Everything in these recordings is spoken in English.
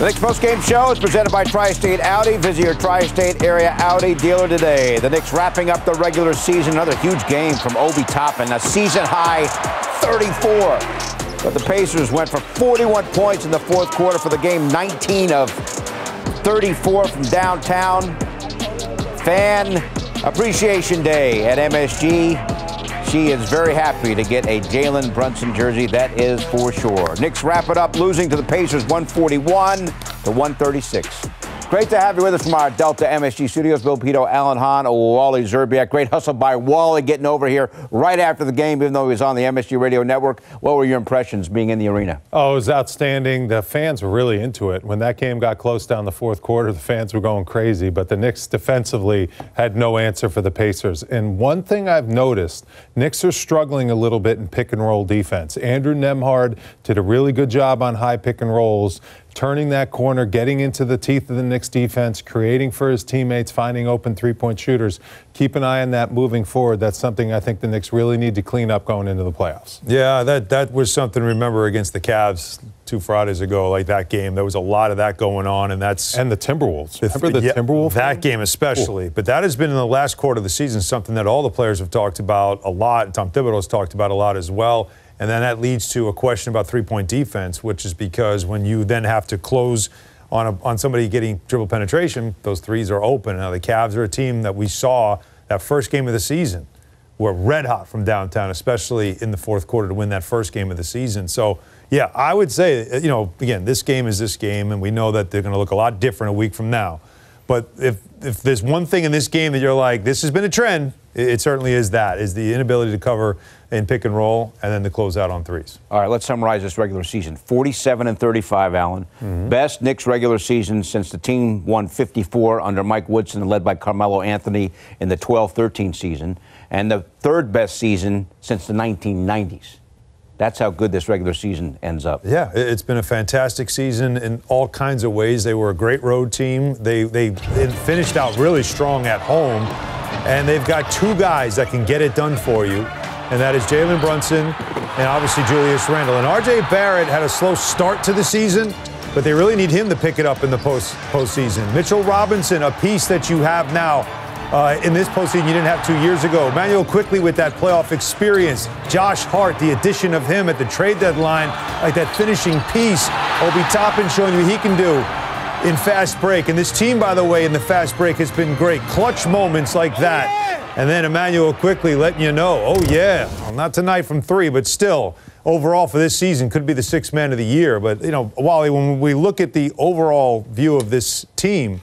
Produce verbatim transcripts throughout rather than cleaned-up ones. The Knicks postgame show is presented by Tri-State Audi. Visit your Tri-State area Audi dealer today. The Knicks wrapping up the regular season. Another huge game from Obi Toppin, a season-high thirty-four. But the Pacers went for forty-one points in the fourth quarter for the game, nineteen of thirty-four from downtown. Fan Appreciation Day at M S G. She is very happy to get a Jalen Brunson jersey, that is for sure. Knicks wrap it up, losing to the Pacers one forty-one to one thirty-six. Great to have you with us from our Delta M S G studios. Bill Pito, Alan Hahn, Wally Zerbiak. Great hustle by Wally getting over here right after the game, even though he was on the M S G radio network. What were your impressions being in the arena? Oh, it was outstanding. The fans were really into it. When that game got close down the fourth quarter, the fans were going crazy, but the Knicks defensively had no answer for the Pacers. And one thing I've noticed, Knicks are struggling a little bit in pick-and-roll defense. Andrew Nembhard did a really good job on high pick-and-rolls, turning that corner, getting into the teeth of the Knicks defense, creating for his teammates, finding open three-point shooters. Keep an eye on that moving forward. That's something I think the Knicks really need to clean up going into the playoffs. Yeah, that, that was something to remember against the Cavs two Fridays ago, like that game. There was a lot of that going on, and that's... And the Timberwolves. Remember the yeah, Timberwolves? That game, game especially. Cool. But that has been in the last quarter of the season something that all the players have talked about a lot. Tom Thibodeau has talked about a lot as well. And then that leads to a question about three-point defense, which is because when you then have to close on a, on somebody getting dribble penetration, those threes are open. Now, the Cavs are a team that we saw that first game of the season were red hot from downtown, especially in the fourth quarter to win that first game of the season. So, yeah, I would say, you know, again, this game is this game, and we know that they're going to look a lot different a week from now. But if, if there's one thing in this game that you're like, this has been a trend, it certainly is that, is the inability to cover in pick and roll and then the closeout on threes. All right, let's summarize this regular season. forty-seven and thirty-five, Alan. Mm-hmm. Best Knicks regular season since the team won fifty-four under Mike Woodson, led by Carmelo Anthony in the twelve thirteen season, and the third best season since the nineteen nineties. That's how good this regular season ends up. Yeah, it's been a fantastic season in all kinds of ways. They were a great road team. They, they finished out really strong at home. And they've got two guys that can get it done for you, and that is Jalen Brunson and obviously Julius Randle. And R J. Barrett had a slow start to the season, but they really need him to pick it up in the post postseason. Mitchell Robinson, a piece that you have now uh, in this postseason you didn't have two years ago. Immanuel Quickley with that playoff experience. Josh Hart, the addition of him at the trade deadline, like that finishing piece. Obi Toppin showing you what he can do in fast break. And this team, by the way, in the fast break has been great. Clutch moments like that. And then Immanuel Quickley letting you know, oh, yeah, well, not tonight from three, but still, overall for this season, could be the sixth man of the year. But, you know, Wally, when we look at the overall view of this team,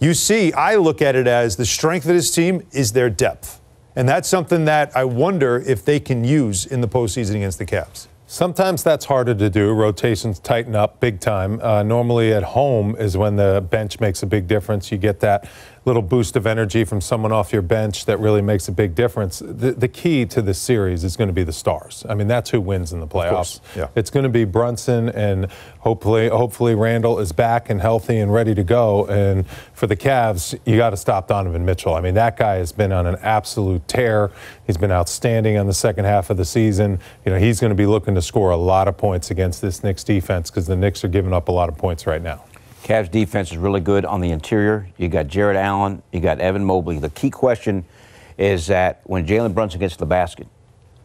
you see, I look at it as the strength of this team is their depth. And that's something that I wonder if they can use in the postseason against the Cavs. Sometimes that's harder to do. Rotations tighten up big time. Uh, normally at home is when the bench makes a big difference. You get that little boost of energy from someone off your bench that really makes a big difference. The, the key to this series is going to be the stars. I mean, that's who wins in the playoffs. Yeah. It's going to be Brunson, and hopefully hopefully Randle is back and healthy and ready to go. And for the Cavs, you got to stop Donovan Mitchell. I mean, that guy has been on an absolute tear. He's been outstanding on the second half of the season. You know, he's going to be looking to score a lot of points against this Knicks defense because the Knicks are giving up a lot of points right now. Cavs defense is really good on the interior. You got Jared Allen, you got Evan Mobley. The key question is that when Jalen Brunson gets to the basket,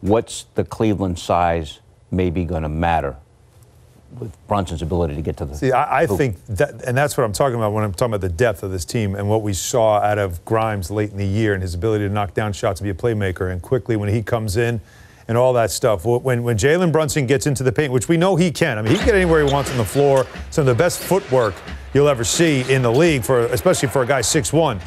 what's the Cleveland size maybe going to matter with Brunson's ability to get to the See, I, I think that, and that's what I'm talking about when I'm talking about the depth of this team and what we saw out of Grimes late in the year and his ability to knock down shots, to be a playmaker, and Quickley when he comes in and all that stuff. When, when Jalen Brunson gets into the paint, which we know he can, I mean, he can get anywhere he wants on the floor. Some of the best footwork you'll ever see in the league, for especially for a guy six one.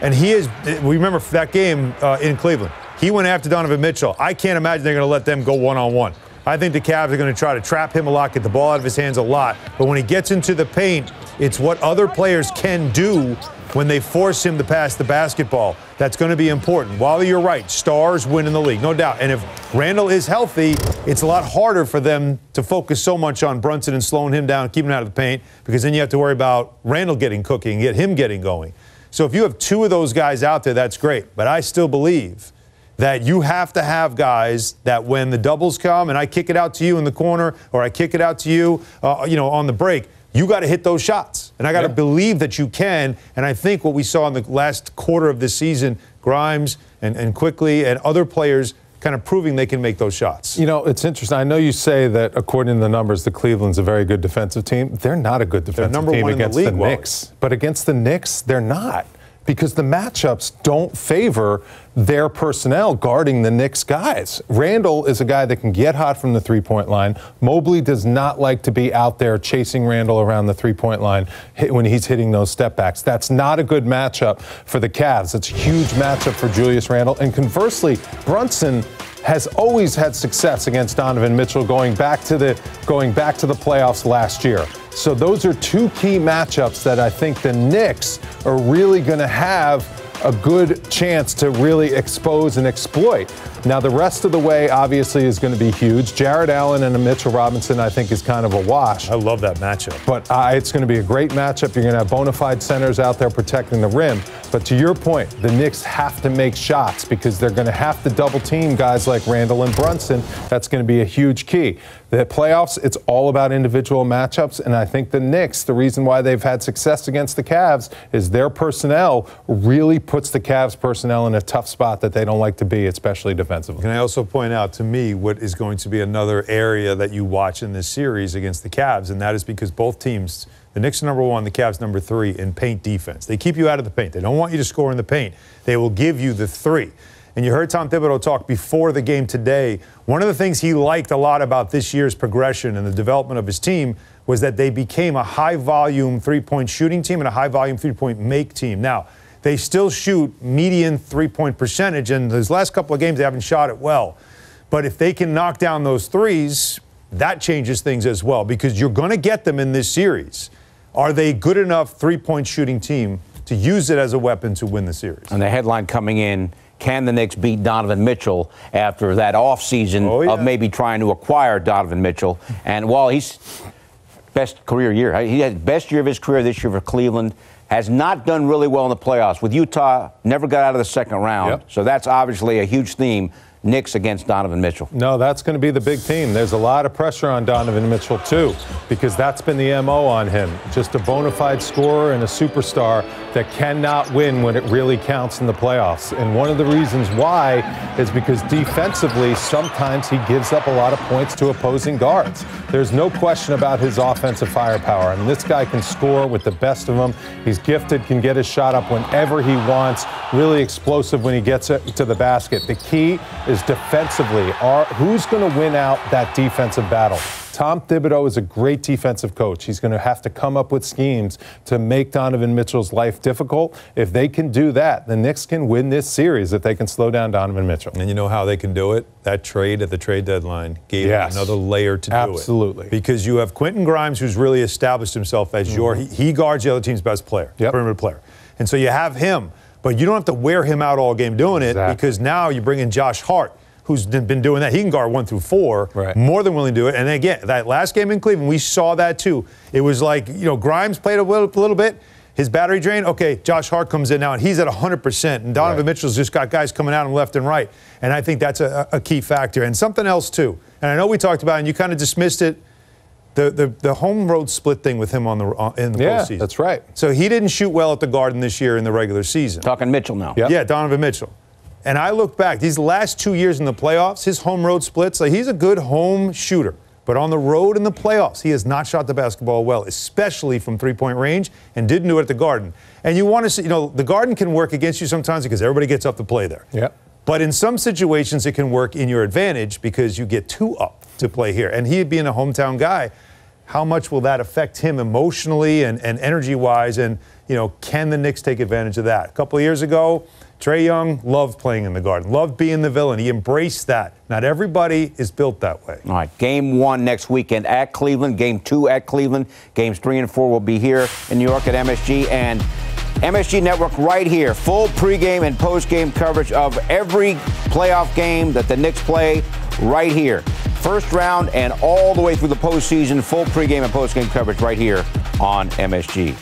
And he is, we remember that game uh, in Cleveland. He went after Donovan Mitchell. I can't imagine they're going to let them go one-on-one. I think the Cavs are going to try to trap him a lot, get the ball out of his hands a lot. But when he gets into the paint, it's what other players can do when they force him to pass the basketball. That's going to be important. While you're right, stars win in the league, no doubt. And if Randle is healthy, it's a lot harder for them to focus so much on Brunson and slowing him down, keeping him out of the paint, because then you have to worry about Randle getting cooking, get him getting going. So if you have two of those guys out there, that's great. But I still believe that you have to have guys that when the doubles come and I kick it out to you in the corner or I kick it out to you, uh, you know, on the break, you got to hit those shots. And I got to yeah. believe that you can. And I think what we saw in the last quarter of this season, Grimes and, and Quickley and other players kind of proving they can make those shots. You know, it's interesting. I know you say that according to the numbers, the Cleveland's a very good defensive team. They're not a good defensive number team one against the, league, the Knicks. Wally. But against the Knicks, they're not. Because the matchups don't favor their personnel guarding the Knicks guys. Randle is a guy that can get hot from the three-point line. Mobley does not like to be out there chasing Randle around the three-point line when he's hitting those stepbacks. That's not a good matchup for the Cavs. It's a huge matchup for Julius Randle. And conversely, Brunson has always had success against Donovan Mitchell going back to the going back to the playoffs last year. So those are two key matchups that I think the Knicks are really going to have a good chance to really expose and exploit. Now, the rest of the way, obviously, is going to be huge. Jared Allen and Mitchell Robinson, I think, is kind of a wash. I love that matchup. But uh, it's going to be a great matchup. You're going to have bona fide centers out there protecting the rim. But to your point, the Knicks have to make shots because they're going to have to double-team guys like Randle and Brunson. That's going to be a huge key. The playoffs, it's all about individual matchups, and I think the Knicks, the reason why they've had success against the Cavs is their personnel really puts the Cavs personnel in a tough spot that they don't like to be, especially defensively. Can I also point out to me what is going to be another area that you watch in this series against the Cavs, and that is because both teams, the Knicks are number one, the Cavs number three in paint defense. They keep you out of the paint. They don't want you to score in the paint. They will give you the three. And you heard Tom Thibodeau talk before the game today. One of the things he liked a lot about this year's progression and the development of his team was that they became a high-volume three-point shooting team and a high-volume three-point make team. Now, they still shoot median three-point percentage, and those last couple of games they haven't shot it well. But if they can knock down those threes, that changes things as well because you're going to get them in this series. Are they a good enough three-point shooting team to use it as a weapon to win the series? And the headline coming in, can the Knicks beat Donovan Mitchell after that offseason oh, yeah. of maybe trying to acquire Donovan Mitchell? And while he's best career year, he had the best year of his career this year for Cleveland, has not done really well in the playoffs. With Utah, never got out of the second round. Yep. So that's obviously a huge theme. Knicks against Donovan Mitchell. No, that's going to be the big theme. There's a lot of pressure on Donovan Mitchell, too, because that's been the M O on him. Just a bona fide scorer and a superstar that cannot win when it really counts in the playoffs. And one of the reasons why is because defensively, sometimes he gives up a lot of points to opposing guards. There's no question about his offensive firepower. I mean, this guy can score with the best of them. He's gifted, can get his shot up whenever he wants, really explosive when he gets to the basket. The key is defensively, are, who's going to win out that defensive battle? Tom Thibodeau is a great defensive coach. He's going to have to come up with schemes to make Donovan Mitchell's life difficult. If they can do that, the Knicks can win this series if they can slow down Donovan Mitchell. And you know how they can do it? That trade at the trade deadline gave yes. another layer to Absolutely. do it. Absolutely. Because you have Quentin Grimes, who's really established himself as mm-hmm. your, he, he guards the other team's best player, yep. perimeter player. And so you have him, but you don't have to wear him out all game doing it exactly. because now you bring in Josh Hart, who's been doing that. He can guard one through four, right. more than willing to do it. And again, that last game in Cleveland, we saw that too. It was like, you know, Grimes played a little, little bit, his battery drained. Okay, Josh Hart comes in now, and he's at one hundred percent. And Donovan right. Mitchell's just got guys coming at him left and right. And I think that's a, a key factor. And something else too, and I know we talked about it, and you kind of dismissed it, The, the, the home road split thing with him on the uh, in the yeah, postseason. Yeah, that's right. So he didn't shoot well at the Garden this year in the regular season. Talking Mitchell now. Yep. Yeah, Donovan Mitchell. And I look back, these last two years in the playoffs, his home road splits, like he's a good home shooter. But on the road in the playoffs, he has not shot the basketball well, especially from three-point range, and didn't do it at the Garden. And you want to see, you know, the Garden can work against you sometimes because everybody gets up to play there. Yeah. But in some situations, it can work in your advantage because you get two up to play here. And he being a hometown guy, how much will that affect him emotionally and, and energy-wise? And, you know, can the Knicks take advantage of that? A couple of years ago, Trae Young loved playing in the Garden, loved being the villain. He embraced that. Not everybody is built that way. All right, game one next weekend at Cleveland, game two at Cleveland. Games three and four will be here in New York at M S G and M S G Network right here. Full pregame and postgame coverage of every playoff game that the Knicks play right here. First round and all the way through the postseason, full pregame and postgame coverage right here on M S G.